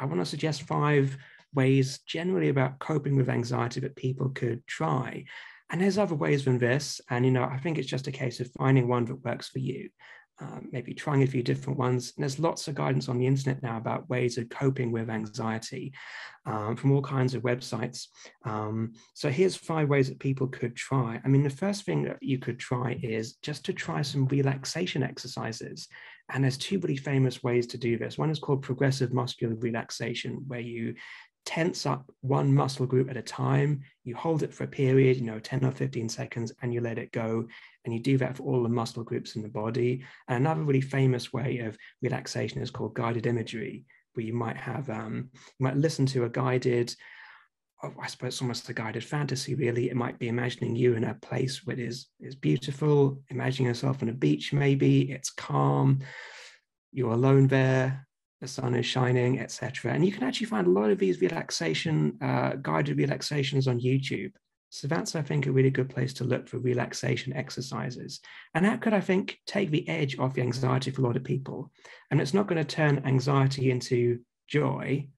I want to suggest 5 ways generally about coping with anxiety that people could try. And there's other ways than this. And, you know, I think it's just a case of finding one that works for you, maybe trying a few different ones. And there's lots of guidance on the internet now about ways of coping with anxiety from all kinds of websites. So here's 5 ways that people could try. I mean, the first thing that you could try is just to try some relaxation exercises. And there's 2 really famous ways to do this. One is called progressive muscular relaxation, where you tense up one muscle group at a time, you hold it for a period, you know, 10 or 15 seconds, and you let it go. And you do that for all the muscle groups in the body. And another really famous way of relaxation is called guided imagery, where you might have, you might listen to a guided, I suppose it's almost a guided fantasy, really. It might be imagining you in a place that is beautiful, imagining yourself on a beach, maybe, it's calm, you're alone there, the sun is shining, etc. And you can actually find a lot of these relaxation, guided relaxations on YouTube. So that's, I think, a really good place to look for relaxation exercises. And that could, I think, take the edge off the anxiety for a lot of people. And it's not going to turn anxiety into joy,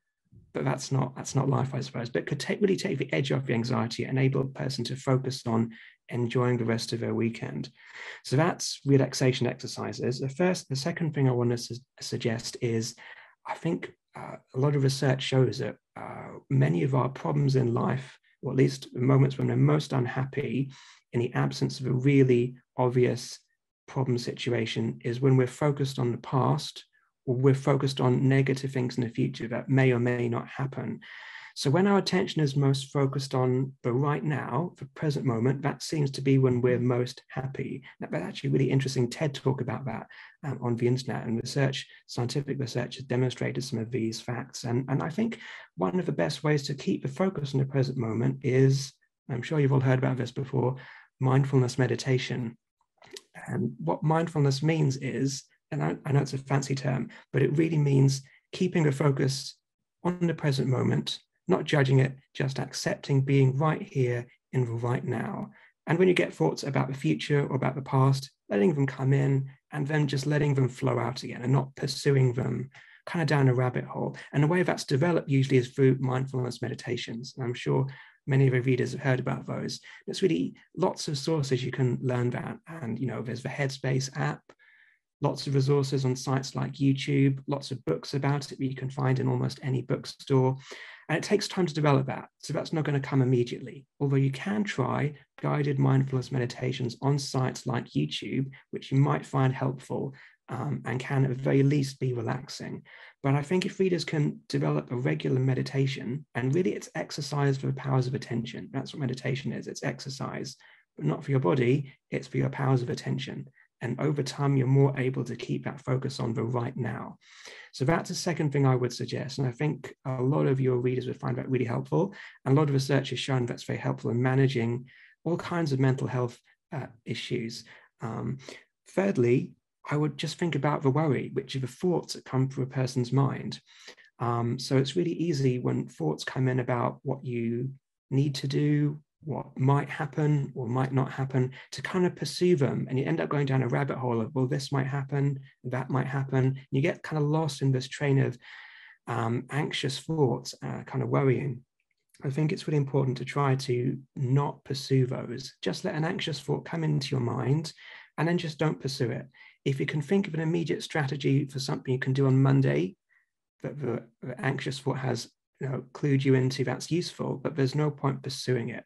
but that's not life, I suppose. But it could really take the edge off the anxiety, enable a person to focus on enjoying the rest of their weekend. So that's relaxation exercises. The second thing I want to suggest is, I think a lot of research shows that many of our problems in life, or at least the moments when we're most unhappy, in the absence of a really obvious problem situation, is when we're focused on the past, or we're focused on negative things in the future that may or may not happen. So when our attention is most focused on the right now, the present moment, that seems to be when we're most happy. But actually, really interesting TED talk about that on the internet, and research, scientific research has demonstrated some of these facts. And I think one of the best ways to keep the focus on the present moment is, I'm sure you've all heard about this before, mindfulness meditation. And what mindfulness means is, and I know it's a fancy term, but it really means keeping the focus on the present moment, not judging it, just accepting being right here in the right now. And when you get thoughts about the future or about the past, letting them come in and then just letting them flow out again and not pursuing them, kind of down a rabbit hole. And the way that's developed usually is through mindfulness meditations. And I'm sure many of our readers have heard about those. There's really lots of sources you can learn that. And, you know, there's the Headspace app, lots of resources on sites like YouTube, lots of books about it that you can find in almost any bookstore. And it takes time to develop that. So that's not going to come immediately. Although you can try guided mindfulness meditations on sites like YouTube, which you might find helpful and can at the very least be relaxing. But I think if readers can develop a regular meditation, and really it's exercise for the powers of attention. That's what meditation is. It's exercise, but not for your body. It's for your powers of attention. And over time, you're more able to keep that focus on the right now. So that's the second thing I would suggest. And I think a lot of your readers would find that really helpful. And a lot of research has shown that's very helpful in managing all kinds of mental health issues. Thirdly, I would just think about the worry, which are the thoughts that come from a person's mind. So it's really easy when thoughts come in about what you need to do, what might happen or might not happen, to kind of pursue them. And you end up going down a rabbit hole of, well, this might happen, that might happen. And you get kind of lost in this train of anxious thoughts, kind of worrying. I think it's really important to try to not pursue those. Just let an anxious thought come into your mind and then just don't pursue it. If you can think of an immediate strategy for something you can do on Monday that the anxious thought has, you know, clued you into, that's useful, but there's no point pursuing it.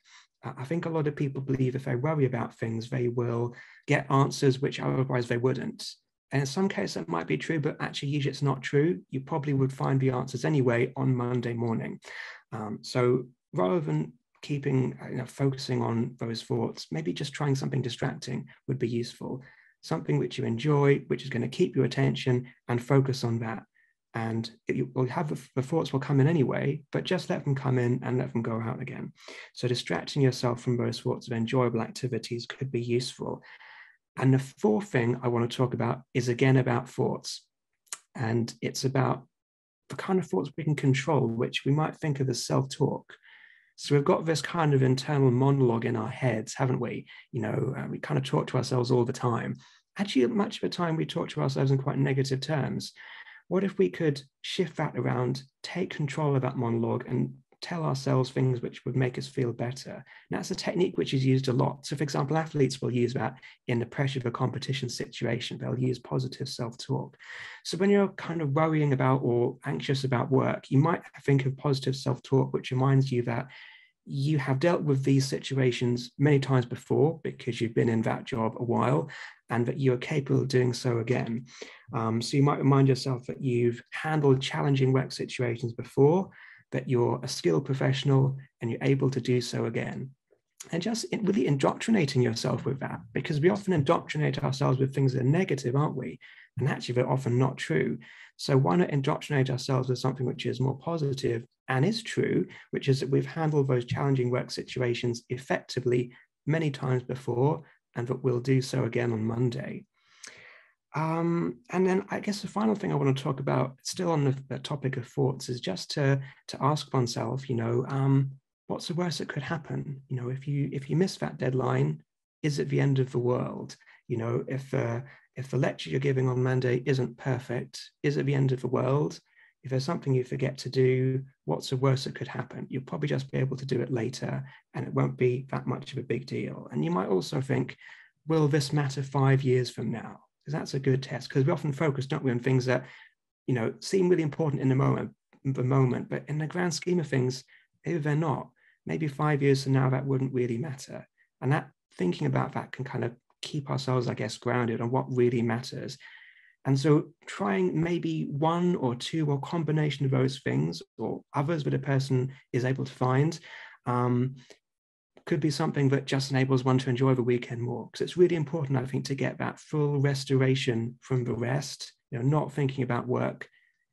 I think a lot of people believe if they worry about things, they will get answers which otherwise they wouldn't. And in some cases that might be true, but actually usually it's not true. You probably would find the answers anyway on Monday morning. So rather than keeping, you know, focusing on those thoughts, maybe just trying something distracting would be useful. Something which you enjoy, which is going to keep your attention, and focus on that. And you will have the thoughts will come in anyway, but just let them come in and let them go out again. So distracting yourself from those sorts of enjoyable activities could be useful. And the 4th thing I want to talk about is again about thoughts. And it's about the kind of thoughts we can control, which we might think of as self-talk. So we've got this kind of internal monologue in our heads, haven't we? You know, we kind of talk to ourselves all the time. Actually, much of the time we talk to ourselves in quite negative terms. What if we could shift that around, take control of that monologue and tell ourselves things which would make us feel better? And that's a technique which is used a lot. So for example, athletes will use that in the pressure of a competition situation. They'll use positive self-talk. So when you're kind of worrying about or anxious about work, you might think of positive self-talk, which reminds you that you have dealt with these situations many times before because you've been in that job a while and that you are capable of doing so again. So you might remind yourself that you've handled challenging work situations before, that you're a skilled professional and you're able to do so again. And just really indoctrinating yourself with that, because we often indoctrinate ourselves with things that are negative, aren't we? And actually they're often not true. So why not indoctrinate ourselves with something which is more positive and is true, which is that we've handled those challenging work situations effectively many times before and that we'll do so again on Monday. And then I guess the final thing I want to talk about, still on the topic of thoughts, is just to ask oneself, what's the worst that could happen? If you miss that deadline, is it the end of the world? If the lecture you're giving on Monday isn't perfect, is it the end of the world? If there's something you forget to do, what's the worst that could happen? You'll probably just be able to do it later and it won't be that much of a big deal. And you might also think, will this matter 5 years from now? Because that's a good test, because we often focus, don't we, on things that, seem really important in the moment, but in the grand scheme of things, maybe they're not. Maybe 5 years from now, that wouldn't really matter. And that thinking about that can kind of keep ourselves, I guess, grounded on what really matters. And so trying maybe one or two or combination of those things or others that a person is able to find could be something that just enables one to enjoy the weekend more. Because it's really important, I think, to get that full restoration from the rest, not thinking about work,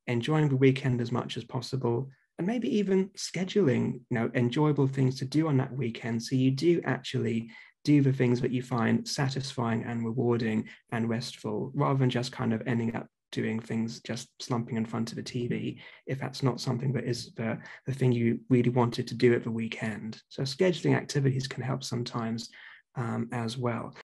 enjoying the weekend as much as possible, and maybe even scheduling, enjoyable things to do on that weekend. So you do actually do the things that you find satisfying and rewarding and restful, rather than just kind of ending up doing things, just slumping in front of the TV, if that's not something that is the thing you really wanted to do at the weekend. So scheduling activities can help sometimes as well.